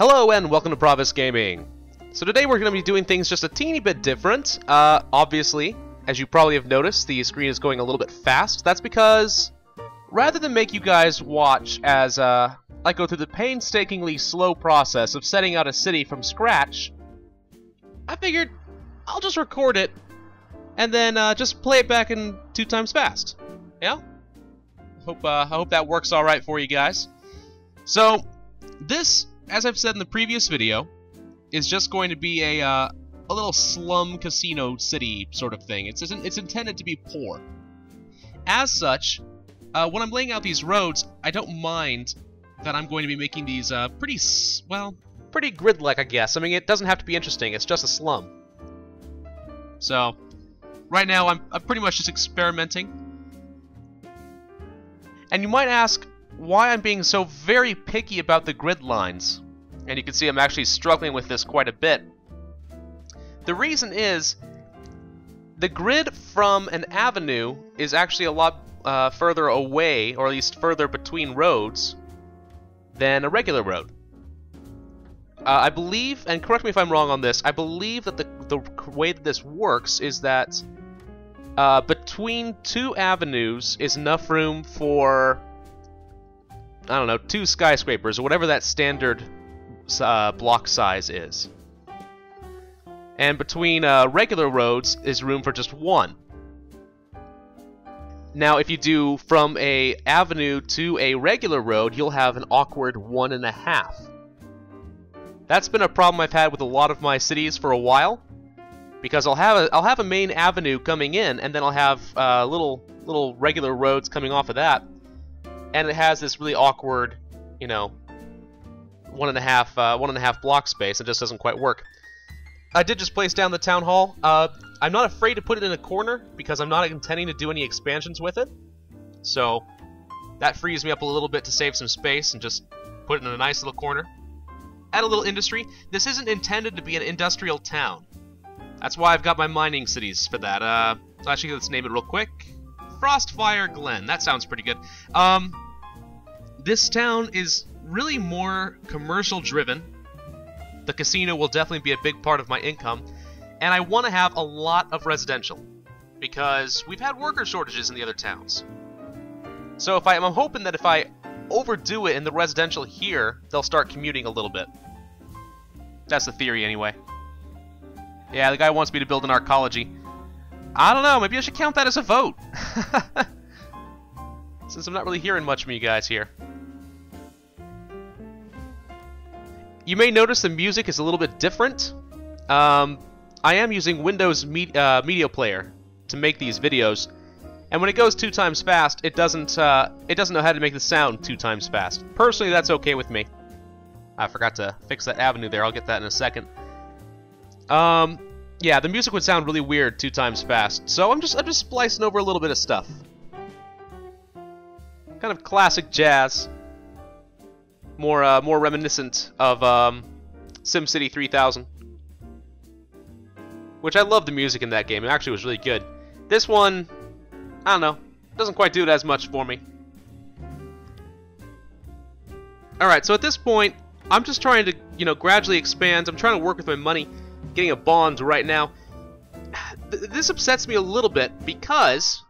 Hello and welcome to Pravus Gaming. So today we're going to be doing things just a teeny bit different. Obviously, as you probably have noticed, the screen is going a little bit fast. That's because rather than make you guys watch as I go through the painstakingly slow process of setting out a city from scratch, I figured I'll just record it and then just play it back in 2x fast. Yeah? I hope that works all right for you guys. So this, as I've said in the previous video, is just going to be a little slum casino city sort of thing. It's intended to be poor. As such, when I'm laying out these roads, I don't mind that I'm going to be making these pretty grid-like, I guess. I mean, it doesn't have to be interesting. It's just a slum. So, right now, I'm pretty much just experimenting. And you might ask why I'm being so very picky about the grid lines, and you can see I'm actually struggling with this quite a bit. The reason is the grid from an avenue is actually a lot further away, or at least further between roads, than a regular road. I believe, and correct me if I'm wrong on this, I believe that the way that this works is that between two avenues is enough room for, I don't know, 2 skyscrapers, or whatever that standard block size is. And between regular roads is room for just 1. Now, if you do from a avenue to a regular road, you'll have an awkward 1.5. That's been a problem I've had with a lot of my cities for a while, because I'll have a main avenue coming in, and then I'll have little regular roads coming off of that. And it has this really awkward, you know, 1.5 block space. It just doesn't quite work. I did just place down the town hall. I'm not afraid to put it in a corner because I'm not intending to do any expansions with it. So that frees me up a little bit to save some space and just put it in a nice little corner. Add a little industry. This isn't intended to be an industrial town. That's why I've got my mining cities for that. Actually, let's name it real quick. Frostfire Glen. That sounds pretty good. This town is really more commercial driven. The casino will definitely be a big part of my income, and I want to have a lot of residential because we've had worker shortages in the other towns. So if I'm hoping that if I overdo it in the residential here, they'll start commuting a little bit. That's the theory anyway. Yeah, the guy wants me to build an arcology. I don't know, maybe I should count that as a vote. Since I'm not really hearing much from you guys here. You may notice the music is a little bit different. I am using Windows Media Player to make these videos. And when it goes 2x fast, it doesn't know how to make the sound 2x fast. Personally, that's okay with me. I forgot to fix that avenue there. I'll get that in a second. Yeah, the music would sound really weird 2x fast, so I'm just splicing over a little bit of stuff. Kind of classic jazz, more reminiscent of SimCity 3000, which I love the music in that game. It actually was really good. This one, I don't know, doesn't quite do it as much for me. All right, so at this point, I'm just trying to gradually expand. I'm trying to work with my money. Getting a bond right now. This upsets me a little bit because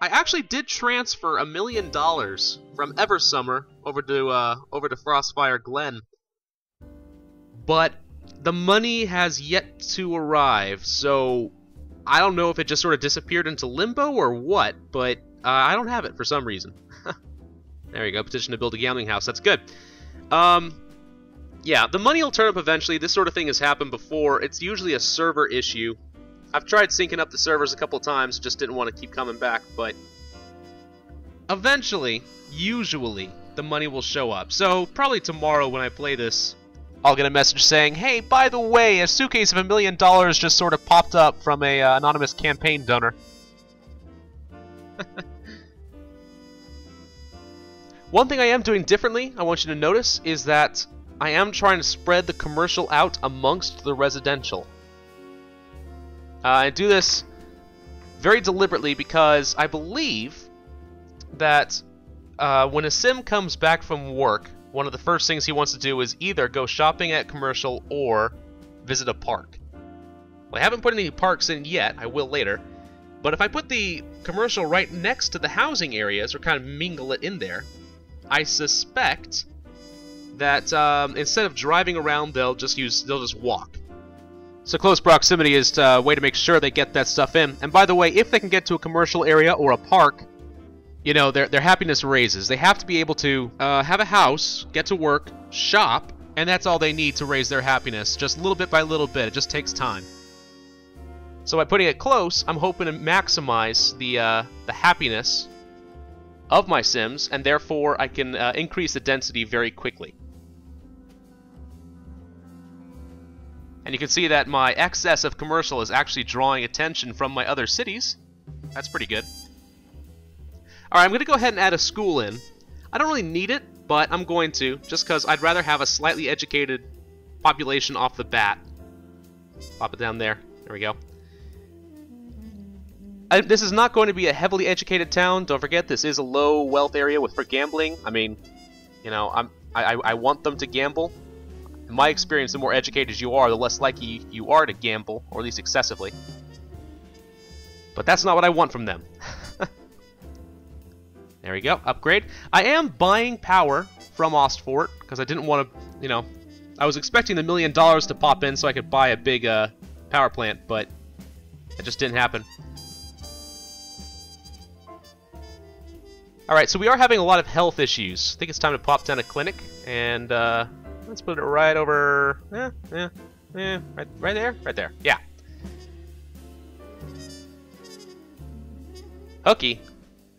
I actually did transfer $1 million from Eversummer over to Frostfire Glen, but the money has yet to arrive. So I don't know if it just sort of disappeared into limbo or what, but I don't have it for some reason. There you go, petition to build a gambling house. That's good. Yeah, the money will turn up eventually. This sort of thing has happened before. It's usually a server issue. I've tried syncing up the servers a couple times, just didn't want to keep coming back, but eventually, usually, the money will show up. So, probably tomorrow when I play this, I'll get a message saying, hey, by the way, a suitcase of $1 million just sort of popped up from an anonymous campaign donor. One thing I am doing differently, I want you to notice, is that I am trying to spread the commercial out amongst the residential. I do this very deliberately because I believe that when a sim comes back from work one of the first things he wants to do is either go shopping at Commercial or visit a park. Well, I haven't put any parks in yet, I will later, but if I put the Commercial right next to the housing areas, or kind of mingle it in there, I suspect that instead of driving around, they'll just walk. So close proximity is a way to make sure they get that stuff in. And by the way, if they can get to a commercial area or a park, you know, their happiness raises. They have to be able to have a house, get to work, shop, and that's all they need to raise their happiness, just little bit by little bit. It just takes time. So by putting it close, I'm hoping to maximize the happiness of my Sims, and therefore I can increase the density very quickly. And you can see that my excess of commercial is actually drawing attention from my other cities. That's pretty good. Alright, I'm going to go ahead and add a school in. I don't really need it, but I'm going to, just because I'd rather have a slightly educated population off the bat. Pop it down there. There we go. This is not going to be a heavily educated town. Don't forget, this is a low wealth area for gambling. I mean, you know, I want them to gamble. In my experience, the more educated you are, the less likely you are to gamble, or at least excessively. But that's not what I want from them. There we go, upgrade. I am buying power from Ostfort, because I didn't want to, you know, I was expecting the $1 million to pop in so I could buy a big power plant, but that just didn't happen. Alright, so we are having a lot of health issues. I think it's time to pop down a clinic, and let's put it right over, right there, yeah. Hooky.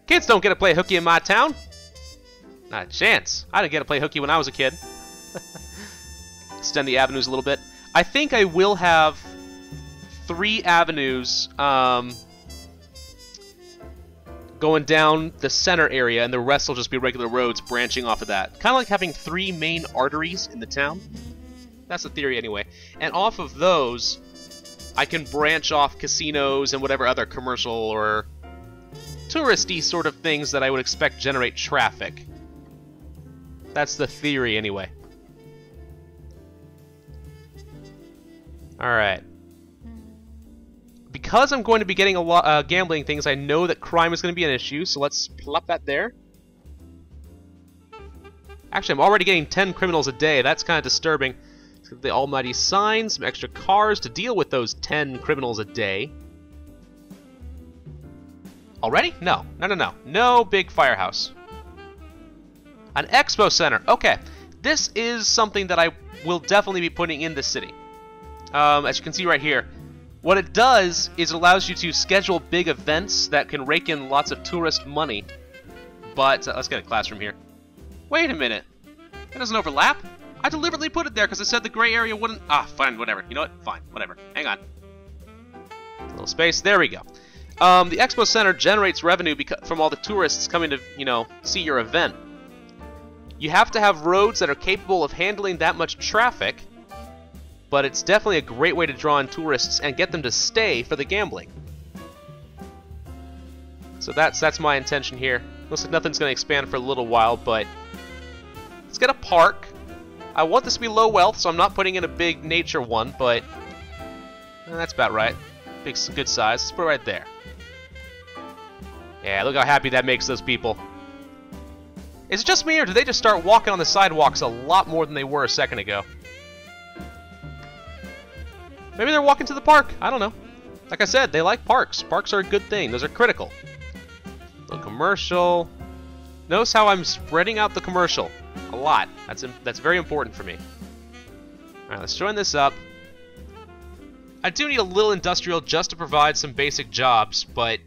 Kids don't get to play hooky in my town. Not a chance. I didn't get to play hooky when I was a kid. Extend the avenues a little bit. I think I will have 3 avenues going down the center area, and the rest will just be regular roads branching off of that. Kind of like having 3 main arteries in the town. That's the theory anyway. And off of those, I can branch off casinos and whatever other commercial or touristy sort of things that I would expect generate traffic. That's the theory anyway. Alright. Because I'm going to be getting a lot of gambling things, I know that crime is going to be an issue, so let's plop that there. Actually, I'm already getting 10 criminals a day. That's kind of disturbing. Let's get the almighty signs, some extra cars to deal with those 10 criminals a day. Already? No. No, no, no. No big firehouse. An expo center. Okay. This is something that I will definitely be putting in the city. As you can see right here. What it does is it allows you to schedule big events that can rake in lots of tourist money. But, let's get a classroom here. Wait a minute. That doesn't overlap. I deliberately put it there because I said the gray area wouldn't... Ah, fine, whatever. You know what? Fine, whatever. Hang on. A little space. There we go. The Expo Center generates revenue from all the tourists coming to, you know, see your event. You have to have roads that are capable of handling that much traffic, but it's definitely a great way to draw in tourists and get them to stay for the gambling. So that's my intention here. Looks like nothing's going to expand for a little while, but let's get a park. I want this to be low wealth, so I'm not putting in a big nature one, but that's about right. Big, good size. Let's put it right there. Yeah, look how happy that makes those people. Is it just me, or do they just start walking on the sidewalks a lot more than they were a second ago? Maybe they're walking to the park. I don't know. Like I said, they like parks. Parks are a good thing. Those are critical. A little commercial. Notice how I'm spreading out the commercial a lot. That's very important for me. All right, let's join this up. I do need a little industrial just to provide some basic jobs, but...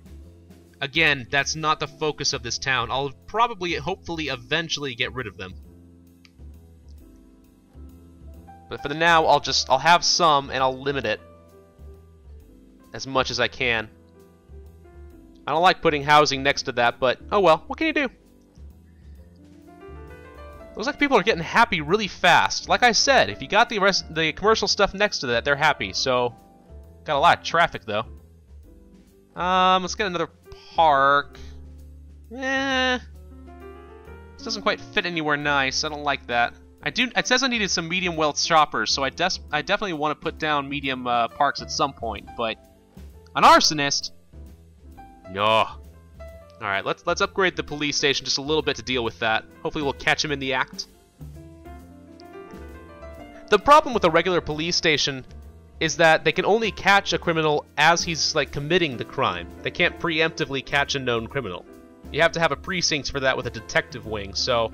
Again, that's not the focus of this town. I'll probably, hopefully, eventually get rid of them. But for the now, I'll have some, and I'll limit it as much as I can. I don't like putting housing next to that, but oh well, what can you do? Looks like people are getting happy really fast. Like I said, if you got the commercial stuff next to that, they're happy, so... Got a lot of traffic, though. Let's get another... Park. Eh. This doesn't quite fit anywhere nice. I don't like that. It says I needed some medium wealth shoppers, so I definitely want to put down medium parks at some point, but an arsonist? No. Alright, let's upgrade the police station just a little bit to deal with that. Hopefully we'll catch him in the act. The problem with a regular police station is that they can only catch a criminal as he's, like, committing the crime. They can't preemptively catch a known criminal. You have to have a precinct for that with a detective wing, so...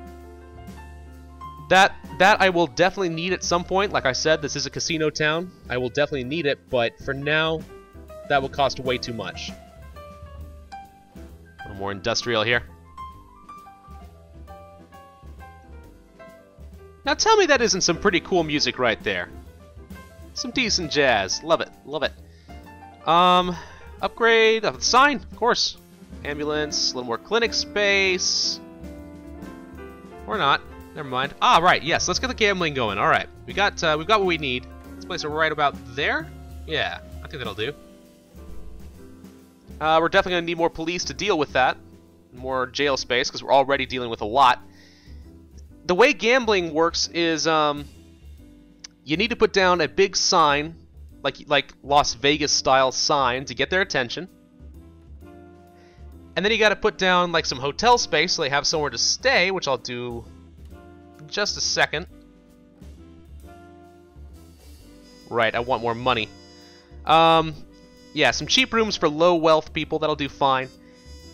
That I will definitely need at some point. Like I said, this is a casino town. I will definitely need it, but for now, that will cost way too much. A little more industrial here. Now tell me that isn't some pretty cool music right there. Some decent jazz. Love it. Love it. Upgrade. The sign, of course. Ambulance. A little more clinic space. Or not. Never mind. Ah, right. Yes, let's get the gambling going. All right, we've got what we need. Let's place it right about there. Yeah, I think that'll do. We're definitely gonna need more police to deal with that, more jail space because we're already dealing with a lot. The way gambling works is you need to put down a big sign, like Las Vegas style sign, to get their attention, and then you got to put down like some hotel space so they have somewhere to stay, which I'll do. Just a second. Right, I want more money. Yeah, some cheap rooms for low wealth people, that'll do fine.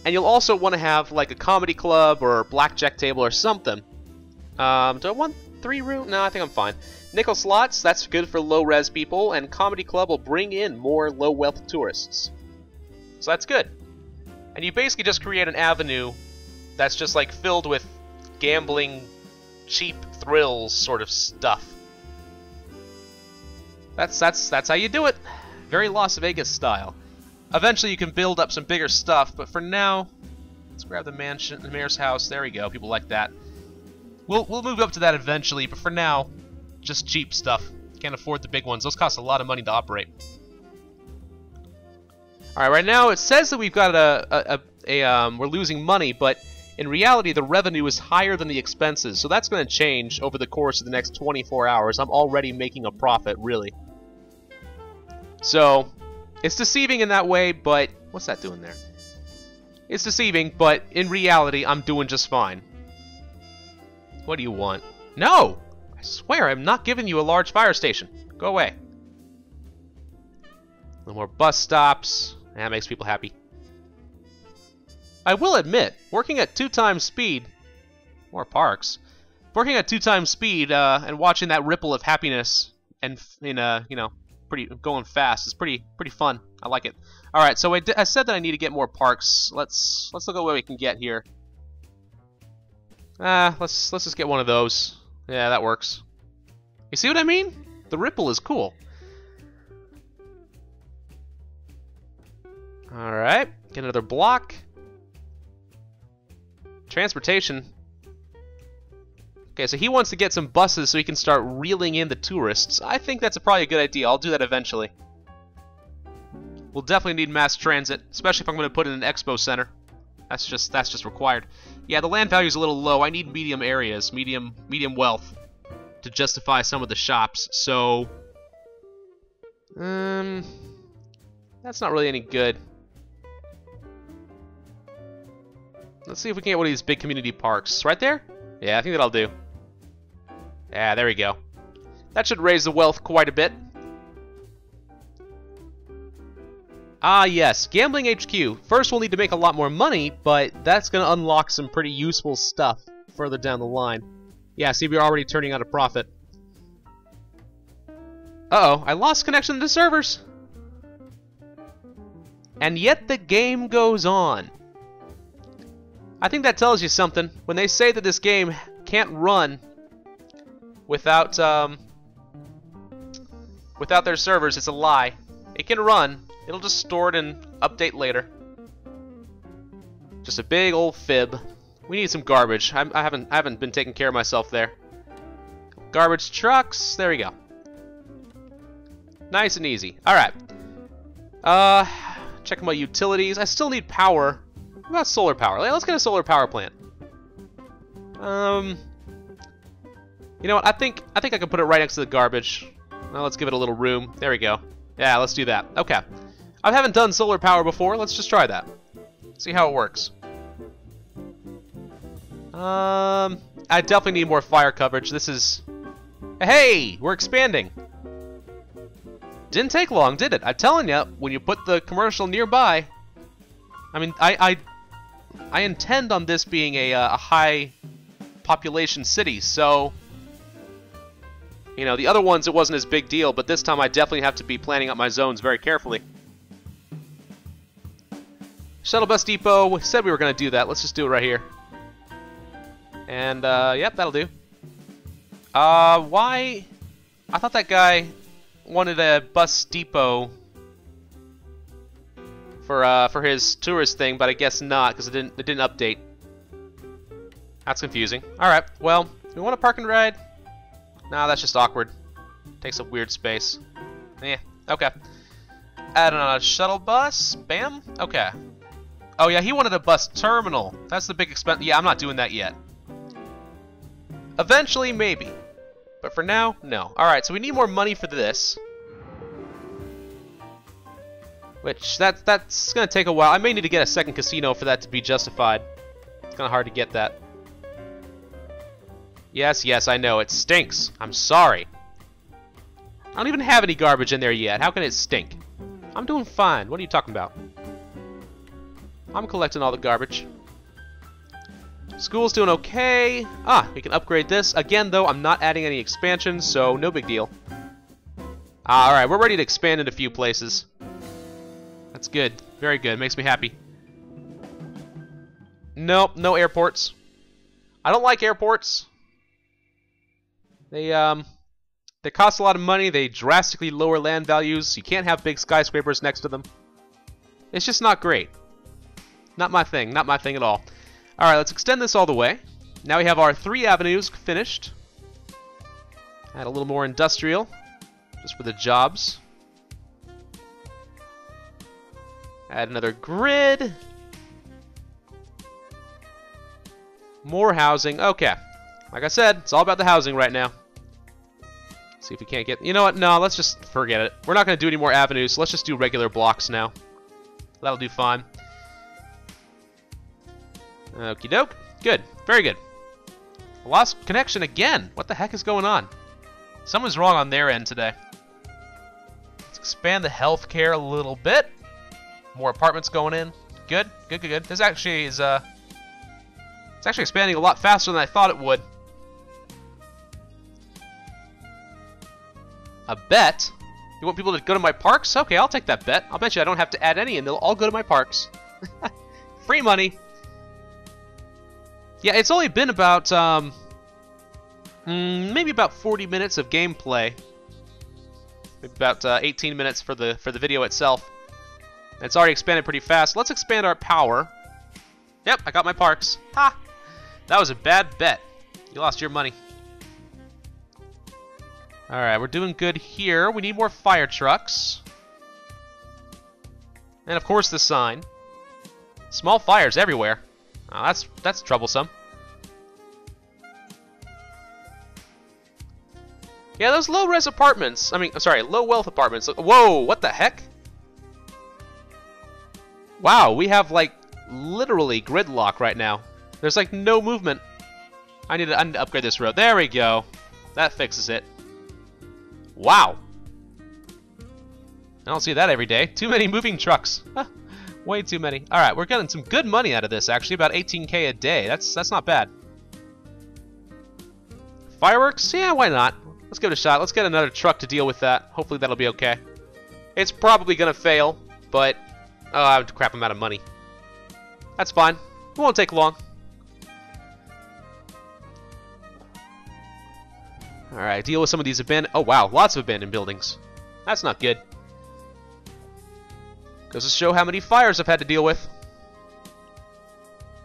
And you'll also want to have like a comedy club or a blackjack table or something. Do I want 3 rooms? No, I think I'm fine. Nickel slots, that's good for low res people, and comedy club will bring in more low wealth tourists. So that's good. And you basically just create an avenue that's just like filled with gambling, cheap thrills sort of stuff. That's how you do it. Very Las Vegas style. Eventually you can build up some bigger stuff, but for now, let's grab the mansion, the mayor's house. There we go. People like that. We'll move up to that eventually, but for now, just cheap stuff. Can't afford the big ones. Those cost a lot of money to operate. All right, right now it says that we've got we're losing money, but in reality, the revenue is higher than the expenses, so that's going to change over the course of the next 24 hours. I'm already making a profit, really. So, it's deceiving in that way, but... What's that doing there? It's deceiving, but in reality, I'm doing just fine. What do you want? No! I swear, I'm not giving you a large fire station. Go away. No more bus stops. That makes people happy. I will admit, working at 2x speed, more parks, working at 2x speed and watching that ripple of happiness and you know, going fast is pretty fun. I like it. All right, so I said that I need to get more parks. Let's look at what we can get here. Let's just get one of those. Yeah, that works. You see what I mean? The ripple is cool. All right, get another block. Transportation. Okay, so he wants to get some buses so he can start reeling in the tourists. I think that's probably a good idea. I'll do that eventually. We'll definitely need mass transit, especially if I'm going to put in an expo center. That's just required. Yeah, the land value is a little low. I need medium areas, medium wealth to justify some of the shops. So, that's not really any good. Let's see if we can get one of these big community parks. Right there? Yeah, I think that'll do. Yeah, there we go. That should raise the wealth quite a bit. Ah, yes. Gambling HQ. First, we'll need to make a lot more money, but that's going to unlock some pretty useful stuff further down the line. Yeah, see, we're already turning out a profit. Uh-oh, I lost connection to the servers. And yet the game goes on. I think that tells you something. When they say that this game can't run without without their servers, it's a lie. It can run. It'll just store it and update later. Just a big old fib. We need some garbage. I haven't been taking care of myself there. Garbage trucks. There we go. Nice and easy. All right. Checking my utilities. I still need power. What about solar power? Let's get a solar power plant. You know what? I think I can put it right next to the garbage. Now let's give it a little room. There we go. Yeah, let's do that. Okay. I haven't done solar power before. Let's just try that. See how it works. I definitely need more fire coverage. This is... Hey! We're expanding! Didn't take long, did it? I'm telling you, when you put the commercial nearby... I mean, I intend on this being a high population city, so... You know, the other ones, it wasn't as big deal, but this time I definitely have to be planning out my zones very carefully. Shuttle Bus Depot, we said we were going to do that. Let's just do it right here. And, yep, that'll do. Why? I thought that guy wanted a bus depot for his tourist thing, but I guess not, because it didn't update. That's confusing. Alright, well, do we want a park and ride? Nah, that's just awkward. Takes up weird space. Eh, okay. Add on a shuttle bus, bam, okay. Oh yeah, he wanted a bus terminal. That's the big expense. Yeah, I'm not doing that yet. Eventually, maybe. But for now, no. Alright, so we need more money for this. Which, that's gonna take a while. I may need to get a second casino for that to be justified. It's kinda hard to get that. Yes, yes, I know. It stinks. I'm sorry. I don't even have any garbage in there yet. How can it stink? I'm doing fine. What are you talking about? I'm collecting all the garbage. School's doing okay. Ah, we can upgrade this. Again, though, I'm not adding any expansions, so no big deal. Alright, we're ready to expand in a few places. That's good. Very good. Makes me happy. Nope, no airports. I don't like airports. They cost a lot of money. They drastically lower land values. You can't have big skyscrapers next to them. It's just not great. Not my thing. Not my thing at all. Alright, let's extend this all the way. Now we have our 3 avenues finished. Add a little more industrial, just for the jobs. Add another grid. More housing. Okay. Like I said, it's all about the housing right now. Let's see if we can't get... You know what? No, let's just forget it. We're not going to do any more avenues, so let's just do regular blocks now. That'll do fine. Okie doke. Good. Very good. I lost connection again. What the heck is going on? Someone's wrong on their end today. Let's expand the healthcare a little bit. More apartments going in. Good. Good, good, good. This actually is, it's actually expanding a lot faster than I thought it would. A bet? You want people to go to my parks? Okay, I'll take that bet. I'll bet you I don't have to add any and they'll all go to my parks. Free money. Yeah, it's only been about, maybe about 40 minutes of gameplay. Maybe about 18 minutes for the video itself. It's already expanded pretty fast. Let's expand our power. Yep, I got my parks. Ha! That was a bad bet. You lost your money. Alright, we're doing good here. We need more fire trucks. And of course the sign. Small fires everywhere. Oh, that's troublesome. Yeah, those low-res apartments. I mean, I'm sorry, low-wealth apartments. Whoa, what the heck? Wow, we have, like, literally gridlock right now. There's, like, no movement. I need to upgrade this road. There we go. That fixes it. Wow. I don't see that every day. Too many moving trucks. Way too many. Alright, we're getting some good money out of this, actually. About 18K a day. That's not bad. Fireworks? Yeah, why not? Let's give it a shot. Let's get another truck to deal with that. Hopefully that'll be okay. It's probably going to fail, but... Oh, crap, I'm out of money. That's fine. It won't take long. Alright, deal with some of these abandoned... Oh, wow, lots of abandoned buildings. That's not good. Goes to show how many fires I've had to deal with.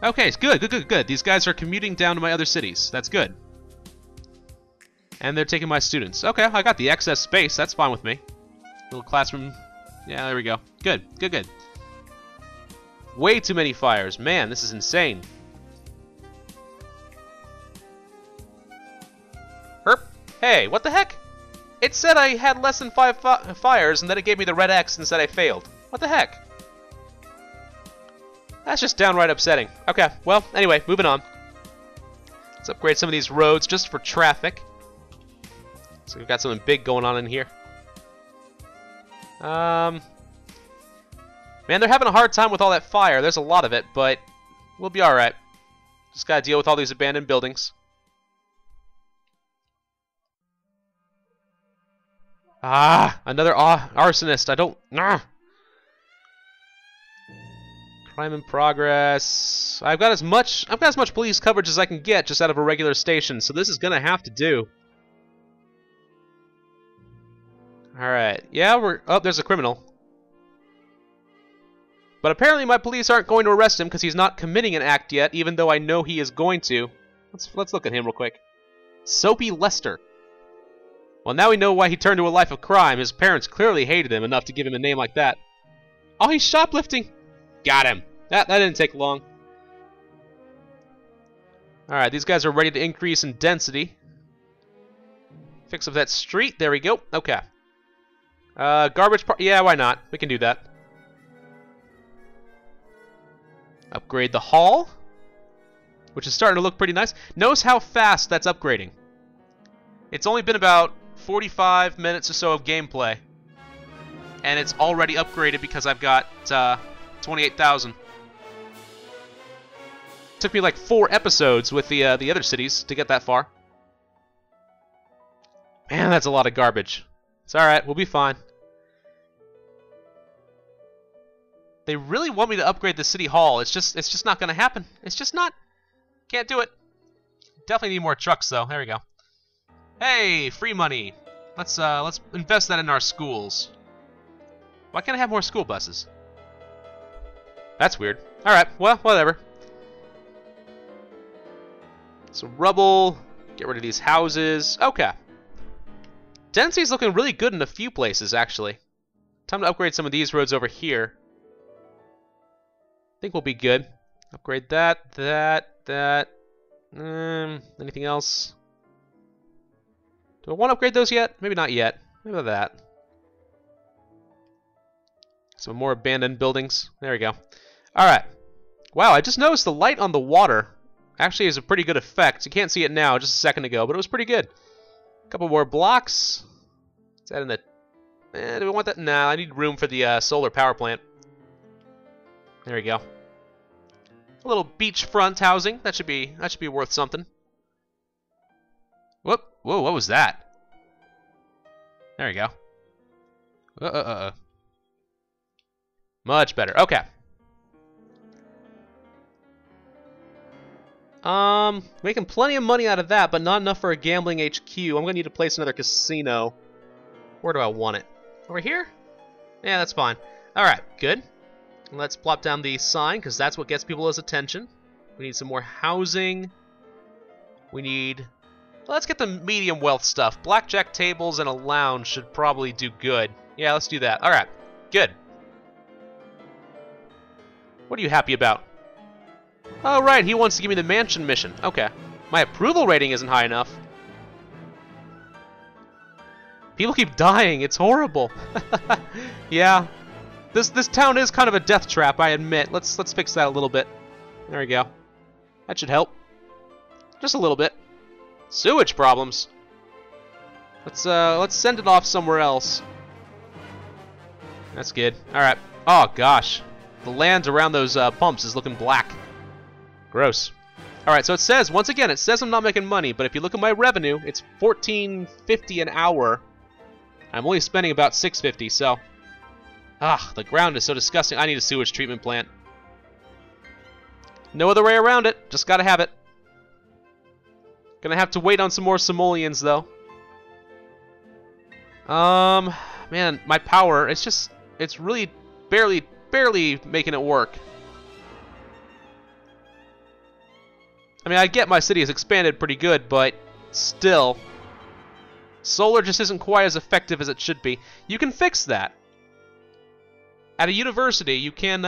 Okay, it's good, good, good, good. These guys are commuting down to my other cities. That's good. And they're taking my students. Okay, I got the excess space. That's fine with me. Little classroom. Yeah, there we go. Good, good, good. Way too many fires. Man, this is insane. Hey, what the heck? It said I had less than 5 fires, and then it gave me the red X and said I failed. What the heck? That's just downright upsetting. Okay, well, anyway, moving on. Let's upgrade some of these roads just for traffic. So we've got something big going on in here. Man, they're having a hard time with all that fire. There's a lot of it, but we'll be alright. Just gotta deal with all these abandoned buildings. Ah, another arsonist. I don't... Nah. Crime in progress. I've got as much police coverage as I can get just out of a regular station, so this is gonna have to do. Alright. Yeah, we're... Oh, there's a criminal. But apparently my police aren't going to arrest him because he's not committing an act yet, even though I know he is going to. Let's look at him real quick. Soapy Lester. Well, now we know why he turned to a life of crime. His parents clearly hated him enough to give him a name like that. Oh, he's shoplifting. Got him. That didn't take long. Alright, these guys are ready to increase in density. Fix up that street. There we go. Okay. Garbage part. Yeah, why not? We can do that. Upgrade the hall, which is starting to look pretty nice. Notice how fast that's upgrading. It's only been about 45 minutes or so of gameplay, and it's already upgraded because I've got 28,000. Took me like 4 episodes with the other cities to get that far. Man, that's a lot of garbage. It's alright, we'll be fine. They really want me to upgrade the city hall. It's just not gonna happen. It's just not. Can't do it. Definitely need more trucks though. There we go. Hey, free money. Let's invest that in our schools. Why can't I have more school buses? That's weird. All right. Well, whatever. So rubble. Get rid of these houses. Okay. Density's looking really good in a few places actually. Time to upgrade some of these roads over here. I think we'll be good. Upgrade that, that. Anything else? Do I want to upgrade those yet? Maybe not yet. Maybe not that. Some more abandoned buildings. There we go. Alright. Wow, I just noticed the light on the water actually is a pretty good effect. You can't see it now, just a second ago, but it was pretty good. A couple more blocks. Is that in the... do we want that? Nah, I need room for the solar power plant. There we go. A little beachfront housing. That should be worth something. Whoop! Whoa! What was that? There we go. Much better. Okay. Making plenty of money out of that, but not enough for a gambling HQ. I'm gonna need to place another casino. Where do I want it? Over here? Yeah, that's fine. All right, good. Let's plop down the sign, because that's what gets people's attention. We need some more housing. We need... Let's get the medium wealth stuff. Blackjack tables and a lounge should probably do good. Yeah, let's do that. Alright, good. What are you happy about? Oh, right, he wants to give me the mansion mission. Okay. My approval rating isn't high enough. People keep dying. It's horrible. Yeah. This town is kind of a death trap, I admit. Let's fix that a little bit. There we go. That should help. Just a little bit. Sewage problems. Let's send it off somewhere else. That's good. All right. Oh gosh, the land around those pumps is looking black. Gross. All right. So it says once again, it says I'm not making money, but if you look at my revenue, it's $14.50 an hour. I'm only spending about $6.50, so. Ah, the ground is so disgusting. I need a sewage treatment plant. No other way around it. Just gotta have it. Gonna have to wait on some more simoleons, though. Man, my power, it's really barely making it work. I mean, I get my city has expanded pretty good, but still. Solar just isn't quite as effective as it should be. You can fix that. At a university, you can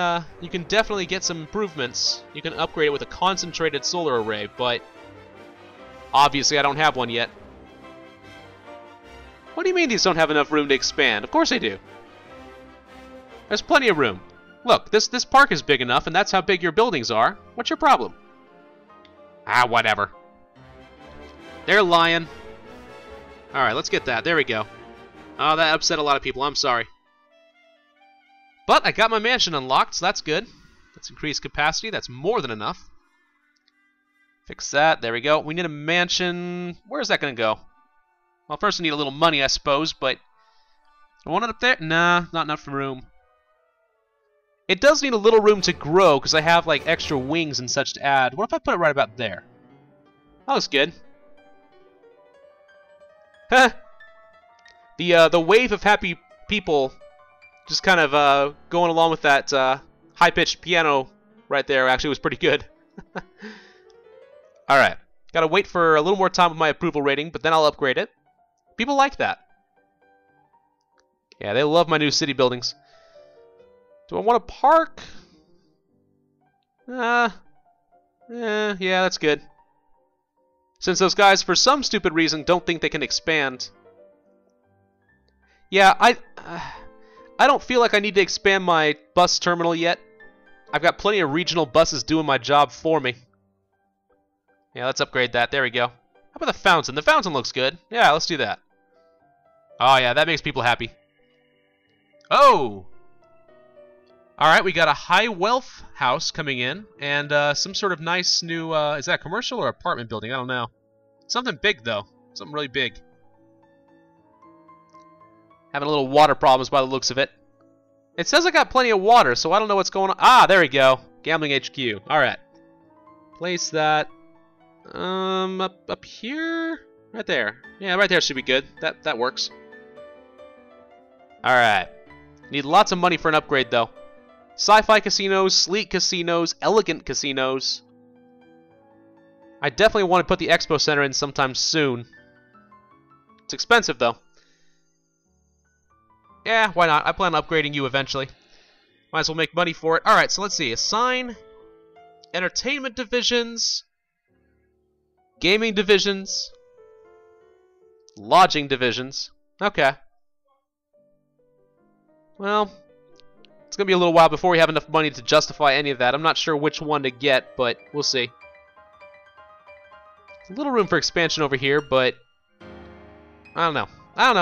definitely get some improvements. You can upgrade it with a concentrated solar array, but obviously I don't have one yet. What do you mean these don't have enough room to expand? Of course they do. There's plenty of room. Look, this park is big enough, and that's how big your buildings are. What's your problem? Ah, whatever. They're lying. Alright, let's get that. There we go. Oh, that upset a lot of people. I'm sorry. But I got my mansion unlocked, so that's good. That's increased capacity. That's more than enough. Fix that. There we go. We need a mansion. Where is that going to go? Well, first I need a little money, I suppose, but... I want it up there? Nah, not enough room. It does need a little room to grow, because I have, like, extra wings and such to add. What if I put it right about there? That looks good. Huh! The wave of happy people just kind of going along with that high-pitched piano right there actually was pretty good. Alright. Gotta wait for a little more time with my approval rating, but then I'll upgrade it. People like that. Yeah, they love my new city buildings. Do I want a park? Yeah, that's good. Since those guys, for some stupid reason, don't think they can expand. Yeah, I don't feel like I need to expand my bus terminal yet. I've got plenty of regional buses doing my job for me. Yeah, let's upgrade that. There we go. How about the fountain? The fountain looks good. Yeah, let's do that. Oh, yeah, that makes people happy. Oh! Alright, we got a high-wealth house coming in, and some sort of nice new... is that a commercial or apartment building? I don't know. Something big, though. Something really big. Having a little water problems by the looks of it. It says I got plenty of water, so I don't know what's going on. Ah, there we go. Gambling HQ. Alright. Place that... up here? Right there. Yeah, right there should be good. That works. Alright. Need lots of money for an upgrade, though. Sci-fi casinos, sleek casinos, elegant casinos. I definitely want to put the expo center in sometime soon. It's expensive, though. Yeah, why not? I plan on upgrading you eventually. Might as well make money for it. Alright, so let's see. Assign entertainment divisions... gaming divisions, lodging divisions. Okay. Well, it's going to be a little while before we have enough money to justify any of that. I'm not sure which one to get, but we'll see. There's a little room for expansion over here, but I don't know.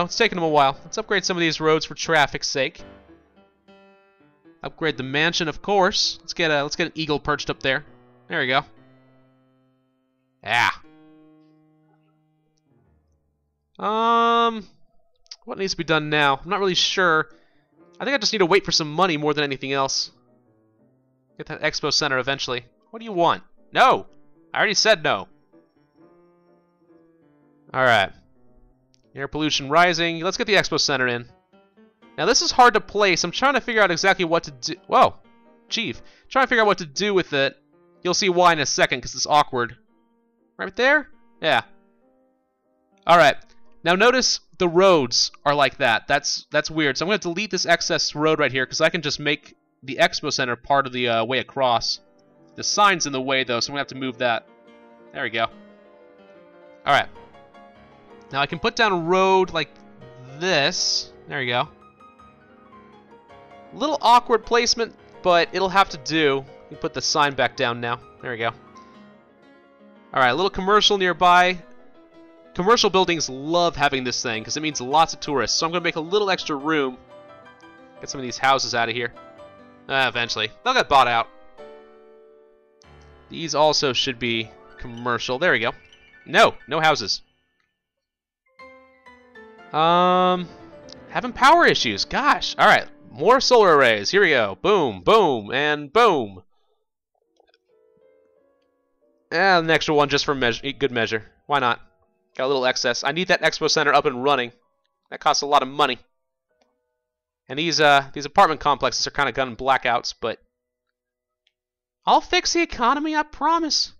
It's taking them a while. Let's upgrade some of these roads for traffic's sake. Upgrade the mansion, of course. Let's get an eagle perched up there. There we go. Yeah. What needs to be done now? I'm not really sure. I think I just need to wait for some money more than anything else. Get that expo center eventually. What do you want? No! I already said no. Alright. Air pollution rising. Let's get the expo center in. Now this is hard to place. I'm trying to figure out exactly what to do. Whoa! Chief. Trying to figure out what to do with it. You'll see why in a second, because it's awkward. Right there? Yeah. Alright. Now notice the roads are like that. That's weird. So I'm going to delete this excess road right here because I can just make the expo center part of the way across. The sign's in the way though, so I'm going to have to move that. There we go. Alright. Now I can put down a road like this. There we go. Little awkward placement, but it'll have to do. You put the sign back down now. There we go. Alright, a little commercial nearby. Commercial buildings love having this thing, because it means lots of tourists. So I'm going to make a little extra room. Get some of these houses out of here. Eventually. They'll get bought out. These also should be commercial. There we go. No houses. Having power issues. Gosh. Alright, more solar arrays. Here we go. Boom, boom, and boom. An extra one just for good measure. Why not? Got a little excess. I need that expo center up and running. That costs a lot of money. And these apartment complexes are kind of gunning blackouts, but... I'll fix the economy, I promise.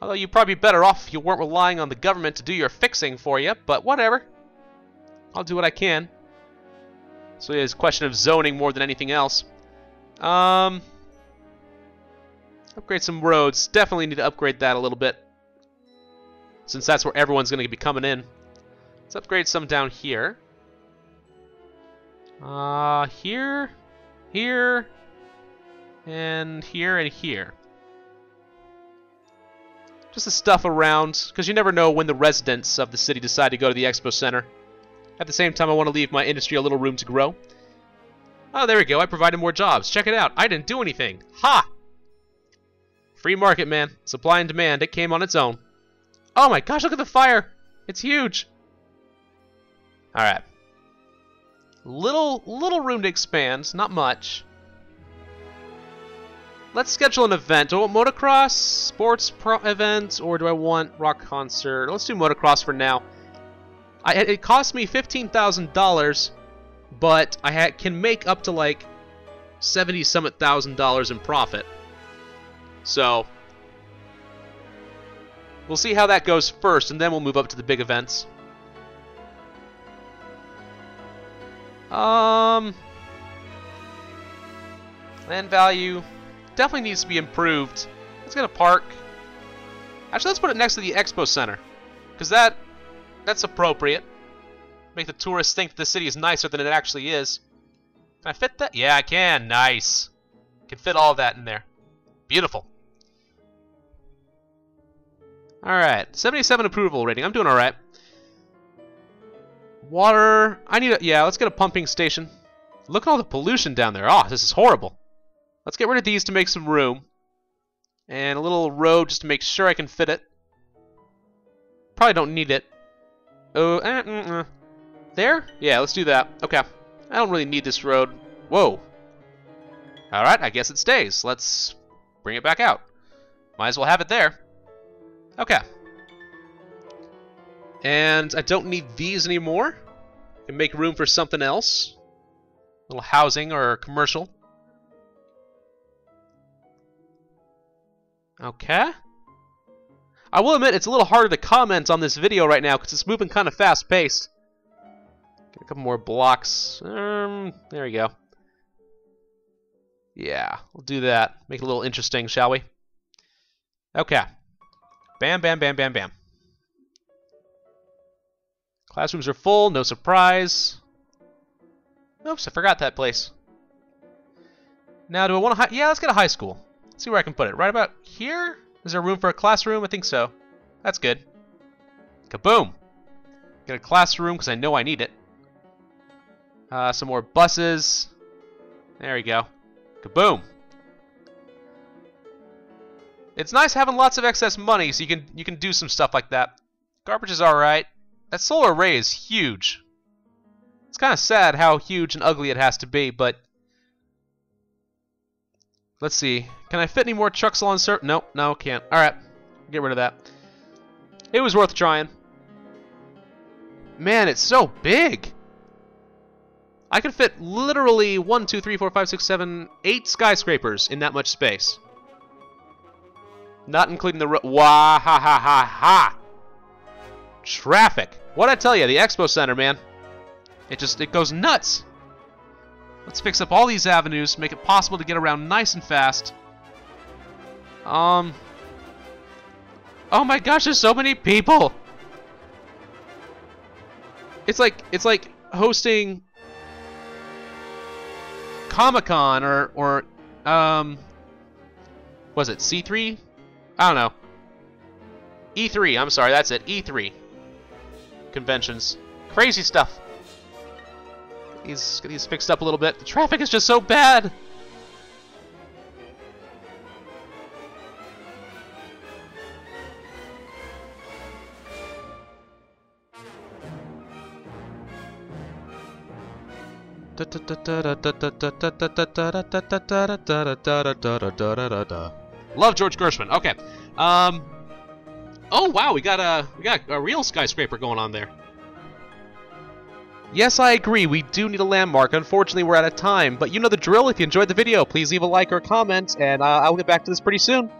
Although you'd probably be better off if you weren't relying on the government to do your fixing for you, but whatever. I'll do what I can. So it is a question of zoning more than anything else. Upgrade some roads. Definitely need to upgrade that a little bit. Since that's where everyone's going to be coming in. Let's upgrade some down here. Here, here, and here, and here. Just to stuff around, because you never know when the residents of the city decide to go to the expo center. At the same time, I want to leave my industry a little room to grow. Oh, there we go. I provided more jobs. Check it out. I didn't do anything. Ha! Free market, man. Supply and demand. It came on its own. Oh my gosh, look at the fire. It's huge. Alright. Little room to expand. Not much. Let's schedule an event. Do I want motocross, sports event, or do I want rock concert? Let's do motocross for now. It cost me $15,000, but I can make up to like $70-some thousand in profit. So we'll see how that goes first, and then we'll move up to the big events. Land value definitely needs to be improved. Let's get a park. Actually, let's put it next to the expo center, because that's appropriate. Make the tourists think that the city is nicer than it actually is. Can I fit that? Yeah, I can. Nice. Can fit all that in there. Beautiful. Alright, 77 approval rating. I'm doing alright. Water. I need a... yeah, let's get a pumping station. Look at all the pollution down there. Ah, oh, this is horrible. Let's get rid of these to make some room. And a little road just to make sure I can fit it. Probably don't need it. Oh, there? Yeah, let's do that. Okay. I don't really need this road. Whoa. Alright, I guess it stays. Let's bring it back out. Might as well have it there. Okay. And I don't need these anymore. I can make room for something else. A little housing or commercial. Okay. I will admit it's a little harder to comment on this video right now because it's moving kind of fast-paced. Get a couple more blocks. There we go. Yeah, we'll do that. Make it a little interesting, shall we? Okay. Bam, bam, bam, bam, bam. Classrooms are full, no surprise. Oops, I forgot that place. Now, do I want to... yeah, let's get a high school. Let's see where I can put it. Right about here? Is there room for a classroom? I think so. That's good. Kaboom! Get a classroom because I know I need it. Some more buses. There we go. Kaboom! It's nice having lots of excess money, so you can do some stuff like that. Garbage is alright. That solar array is huge. It's kind of sad how huge and ugly it has to be, but... let's see. Can I fit any more trucks on certain... nope, no, can't. Alright. Get rid of that. It was worth trying. Man, it's so big! I could fit literally 1, 2, 3, 4, 5, 6, 7, 8 skyscrapers in that much space. Not including the... wah, ha, ha, ha, ha! Traffic! What'd I tell you? The expo center, man. It goes nuts. Let's fix up all these avenues, make it possible to get around nice and fast. Oh my gosh, there's so many people! It's like hosting Comic-Con or was it C3? I don't know. E3, I'm sorry, that's it. E3 conventions. Crazy stuff. He's fixed up a little bit. The traffic is just so bad. Love George Gershwin. Okay. Oh wow, we got a real skyscraper going on there. Yes, I agree, we do need a landmark. Unfortunately, we're out of time, but you know the drill. If you enjoyed the video, please leave a like or a comment, and I'll get back to this pretty soon.